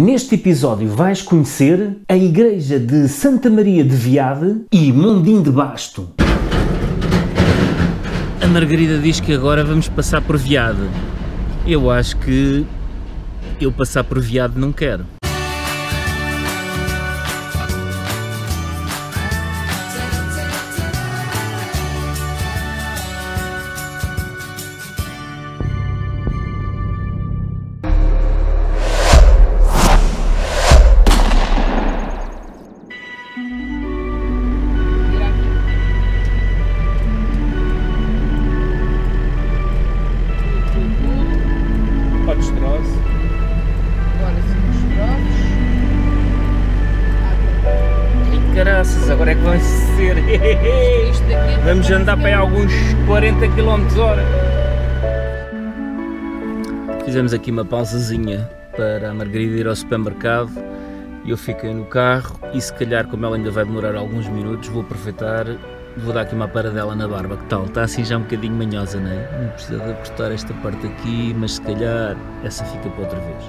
Neste episódio vais conhecer a Igreja de Santa Maria de Veade e Mondim de Basto. A Margarida diz que agora vamos passar por Veade. Eu acho que eu passar por Veade não quero. Agora é que vão ser. Vamos andar para aí alguns 40 km/h. Fizemos aqui uma pausazinha para a Margarida ir ao supermercado e eu fiquei no carro e se calhar, como ela ainda vai demorar alguns minutos, vou aproveitar, vou dar aqui uma paradela na barba. Que tal? Está assim já um bocadinho manhosa, não é? Não precisa de apertar esta parte aqui, mas se calhar essa fica para outra vez.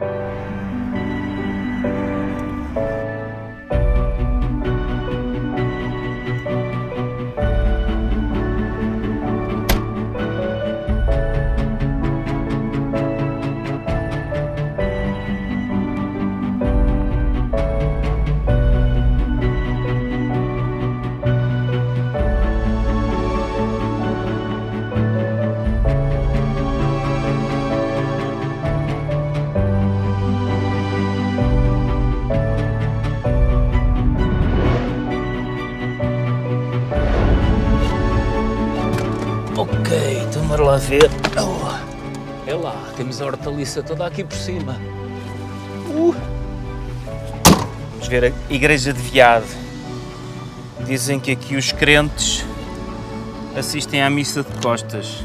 Vamos lá ver. Oh, é lá, temos a hortaliça toda aqui por cima. Vamos ver a Igreja de Veade. Dizem que aqui os crentes assistem à missa de costas.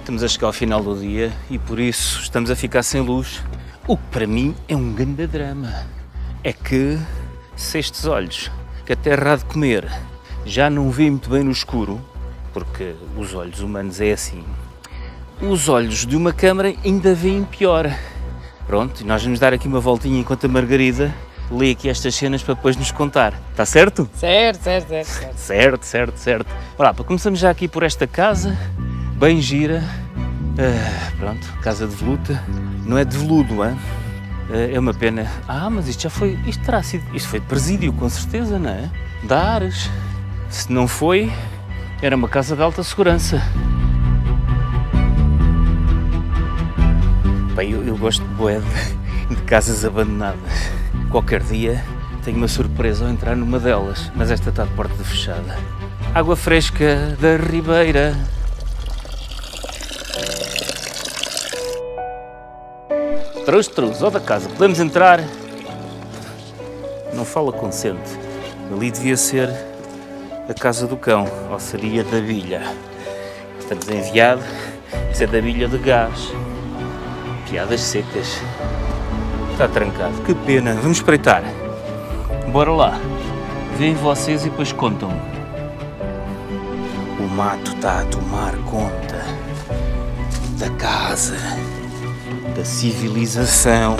Estamos a chegar ao final do dia e por isso estamos a ficar sem luz. O que para mim é um grande drama. É que, se estes olhos, que até há de comer, já não vê muito bem no escuro, porque os olhos humanos é assim, os olhos de uma câmara ainda veem pior. Pronto, e nós vamos dar aqui uma voltinha enquanto a Margarida lê aqui estas cenas para depois nos contar. Está certo? Certo. Certo. Olá, começamos já aqui por esta casa, bem gira. Pronto, casa de veluta. Não é de veludo, hein? É uma pena. Mas isto já foi. Isto foi de presídio, com certeza, não é? De Ares. Se não foi, era uma casa de alta segurança. Bem, eu gosto de bué de casas abandonadas. Qualquer dia tenho uma surpresa ao entrar numa delas, mas esta está de porta fechada. Água fresca da ribeira. Trouxe ó da casa, podemos entrar? Não fala consente. Ali devia ser a casa do cão, ou seria da bilha. Estamos em Veade, isso é da bilha de gás. Piadas secas. Está trancado, que pena. Vamos espreitar. Bora lá. Vêem vocês e depois contam-me. O mato está a tomar conta da casa. Da civilização.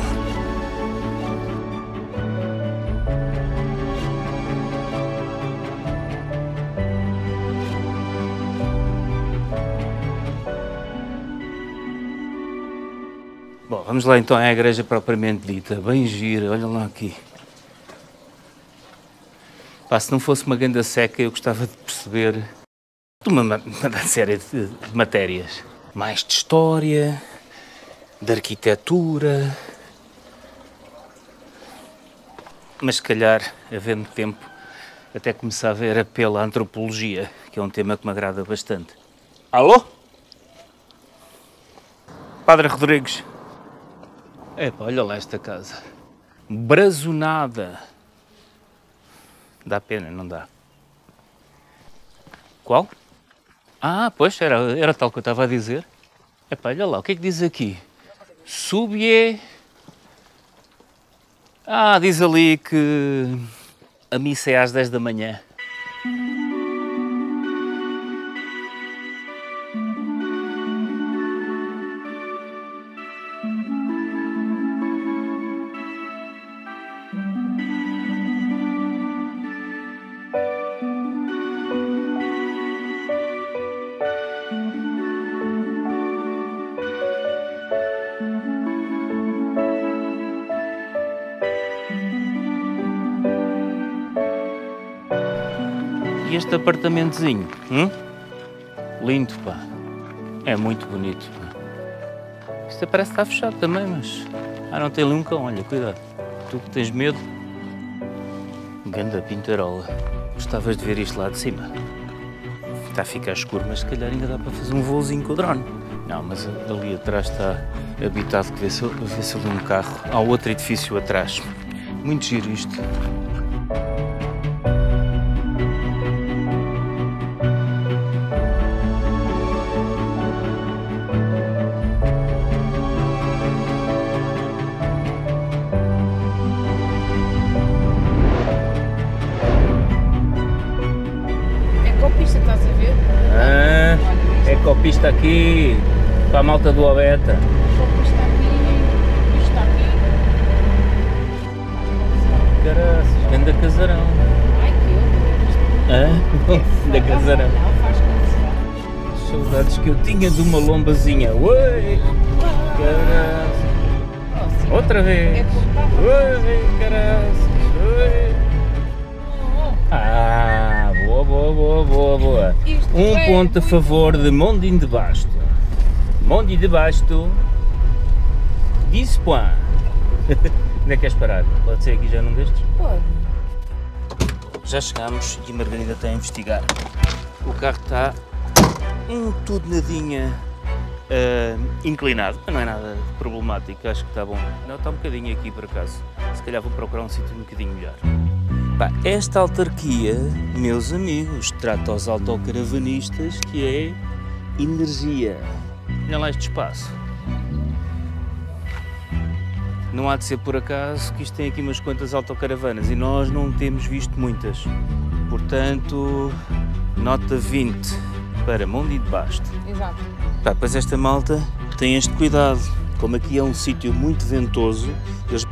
Bom, vamos lá então à igreja propriamente dita, bem gira, olha lá aqui. Se não fosse uma ganda seca eu gostava de perceber uma série de matérias. Mais de história, de arquitetura, mas se calhar, havendo tempo, até começar a ver apelo à antropologia, que é um tema que me agrada bastante. Alô? Padre Rodrigues. Epá, olha lá esta casa. Brazonada. Dá pena, não dá? Qual? Pois, era tal que eu estava a dizer. Epá, olha lá, o que é que diz aqui? Subie. Diz ali que a missa é às 10 da manhã. aqui este apartamentozinho. Lindo, pá. É muito bonito, pá. Isto parece que está fechado também, mas... Ah, não tem ali um cão, olha, cuidado. Tu que tens medo. Ganda pintarola. Gostavas de ver isto lá de cima. Está a ficar escuro, mas se calhar ainda dá para fazer um voozinho com o drone. Não, mas ali atrás está habitado, que vê-se ali um carro. Há outro edifício atrás. Muito giro isto. Ecopista aqui, para a malta do Obeta. Ecopista aqui, pista aqui. Caraças, vem da casarão. Ai, que eu. Hã? Da casarão. Saudades que eu tinha de uma lombazinha. Oi! Caraças. Outra vez. Oi, caraças. Ah, boa, boa, boa, boa, boa. Um ponto a favor de Mondim de Basto. Mondim de Basto, 10 points. Onde é que queres parar? Pode ser aqui já num destes? Pode. Já chegámos e a Margarida está a investigar. O carro está um tudo nadinha inclinado. Não é nada problemático, acho que está bom. Não, está um bocadinho aqui por acaso. Se calhar vou procurar um sítio um bocadinho melhor. Esta autarquia, meus amigos, trata aos autocaravanistas que é energia. Olha lá este espaço. Não há de ser por acaso que isto tem aqui umas quantas autocaravanas e nós não temos visto muitas. Portanto, nota 20 para Mondim de Basto. Exato. Pois esta malta tem este cuidado. Como aqui é um sítio muito ventoso, eles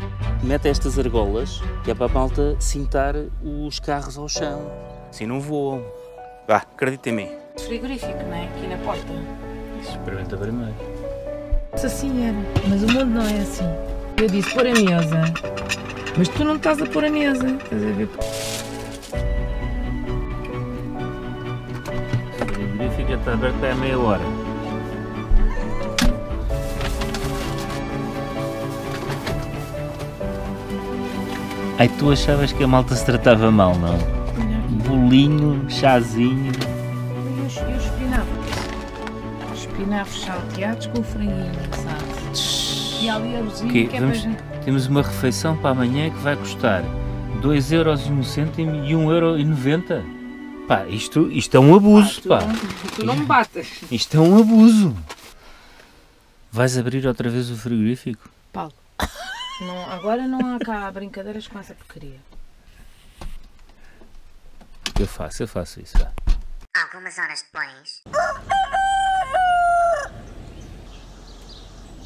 metem estas argolas, que é para a malta cintar os carros ao chão. Assim não voam. Vá, acredita em mim. Frigorífico, não é? Aqui na porta. Isso experimenta vermelho. Isso assim era, mas o mundo não é assim. Eu disse pôr a mesa, mas tu não estás a pôr a mesa. Estás a ver? O frigorífico está aberto há meia hora. Ai, tu achavas que a malta se tratava mal, não? Bolinho, chazinho... E os espinafres? Espinafres salteados com franguinho, sabe? E ali a luzinha que é para gente... Temos uma refeição para amanhã que vai custar 2,01€ e 1,90€. Pá, isto é um abuso, pá. Tu não me batas. Isto é um abuso. Vais abrir outra vez o frigorífico? Paulo. Não, agora não há cá brincadeiras com essa porcaria. Eu faço isso. Tá? Algumas horas depois.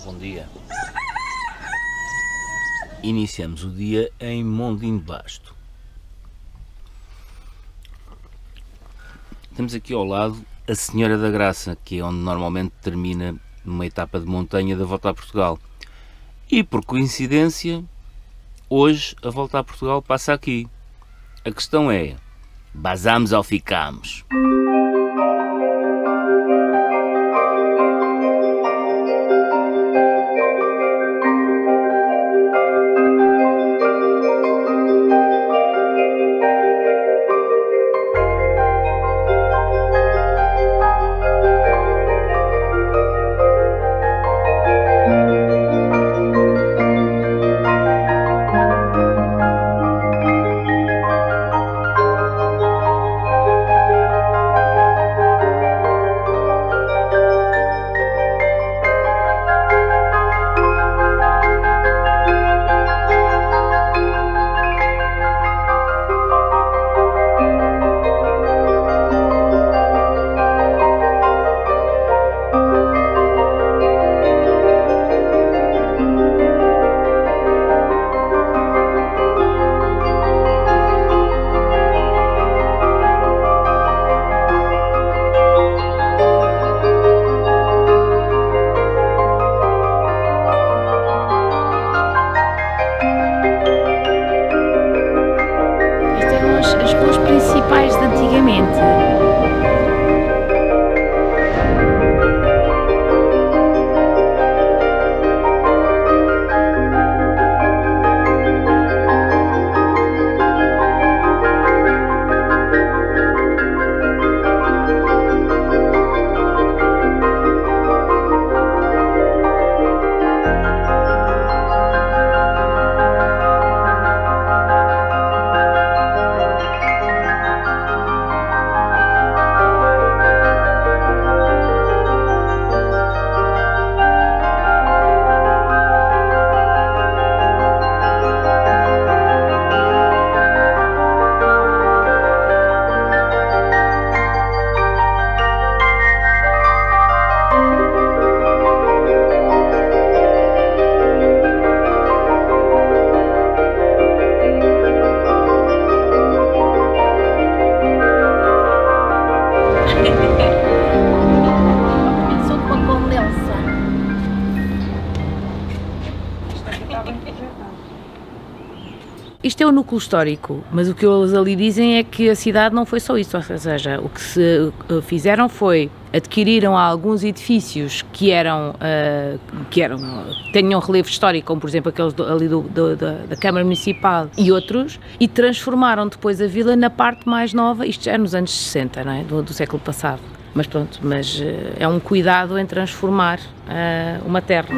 Bom dia. Iniciamos o dia em Mondim de Basto. Temos aqui ao lado a Senhora da Graça, que é onde normalmente termina uma etapa de montanha da Volta a Portugal. E, por coincidência, hoje a Volta a Portugal passa aqui. A questão é, basamos ou ficamos? Isto é o núcleo histórico, mas o que eles ali dizem é que a cidade não foi só isso, ou seja, o que se fizeram foi, adquiriram alguns edifícios que eram tinham relevo histórico, como por exemplo aqueles ali da Câmara Municipal e outros, e transformaram depois a vila na parte mais nova, isto já nos anos 60, não é? do século passado, mas pronto, mas é um cuidado em transformar uma terra.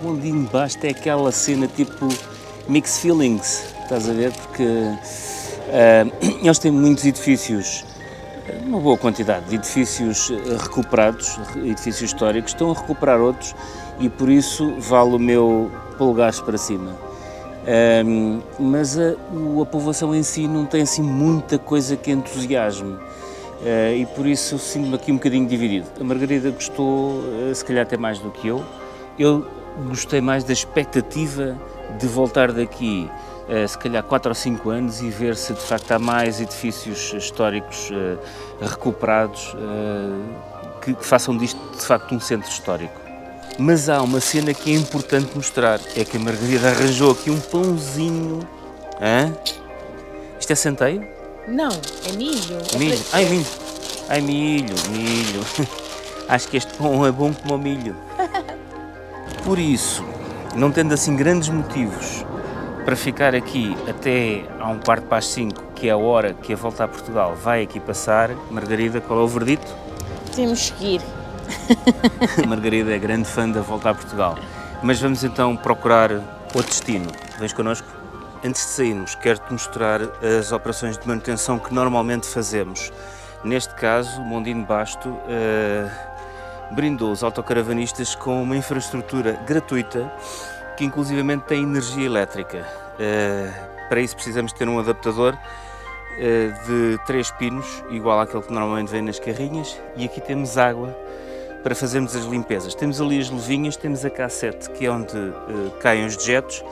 Mondim de Basto é aquela cena tipo mixed feelings, estás a ver? Porque eles têm muitos edifícios, uma boa quantidade de edifícios recuperados, edifícios históricos, estão a recuperar outros e por isso vale o meu polegar para cima. Mas a povoação em si não tem assim muita coisa que entusiasme. E por isso eu sinto-me aqui um bocadinho dividido. A Margarida gostou, se calhar até mais do que eu. Eu gostei mais da expectativa de voltar daqui, se calhar 4 ou 5 anos e ver se de facto há mais edifícios históricos recuperados que façam disto de facto um centro histórico. Mas há uma cena que é importante mostrar, é que a Margarida arranjou aqui um pãozinho. Hã? Isto é centeio? Não, é milho. Milho. Ai, milho. Ai, milho, milho. Acho que este pão é bom como o milho. Por isso, não tendo assim grandes motivos para ficar aqui até a 4:15, que é a hora que a Volta a Portugal vai aqui passar, Margarida, qual é o verdito? Temos que ir. Margarida é grande fã da Volta a Portugal, mas vamos então procurar outro destino. Vens connosco? Antes de sairmos, quero-te mostrar as operações de manutenção que normalmente fazemos. Neste caso, o Mondim de Basto brindou os autocaravanistas com uma infraestrutura gratuita que inclusivamente tem energia elétrica. Para isso precisamos ter um adaptador de 3 pinos, igual àquele que normalmente vem nas carrinhas, e aqui temos água para fazermos as limpezas. Temos ali as luvinhas, temos a cassete, que é onde caem os dejetos,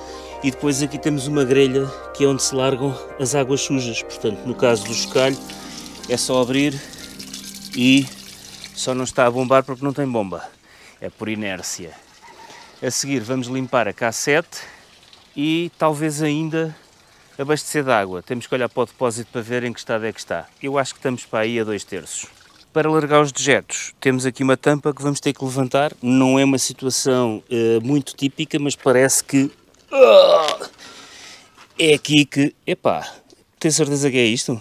e depois aqui temos uma grelha, que é onde se largam as águas sujas. Portanto, no caso do chocalho, é só abrir e só não está a bombar porque não tem bomba, é por inércia. A seguir vamos limpar a cassete e talvez ainda abastecer de água. Temos que olhar para o depósito para ver em que estado é que está. Eu acho que estamos para aí a 2/3. Para largar os dejetos temos aqui uma tampa que vamos ter que levantar. Não é uma situação muito típica, mas parece que é aqui que... Epá, tenho certeza que é isto?